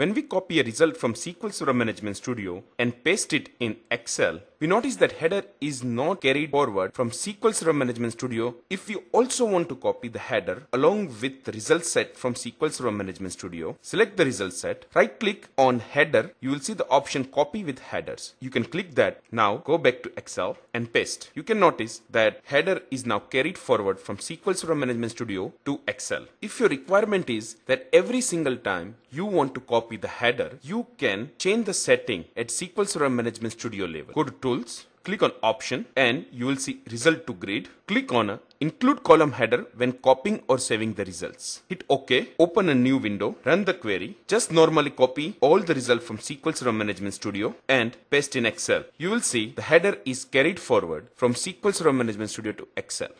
When we copy a result from SQL Server Management Studio and paste it in Excel, we notice that header is not carried forward from SQL Server Management Studio. If you also want to copy the header along with the result set from SQL Server Management Studio, select the result set, right click on header, you will see the option copy with headers. You can click that. Now go back to Excel and paste. You can notice that header is now carried forward from SQL Server Management Studio to Excel. If your requirement is that every single time you want to copy the header, you can change the setting at SQL Server Management Studio level. Go to Tools, click on Option, and you will see Result to Grid. Click on Include Column Header when copying or saving the results. Hit OK, open a new window, run the query. Just normally copy all the results from SQL Server Management Studio and paste in Excel. You will see the header is carried forward from SQL Server Management Studio to Excel.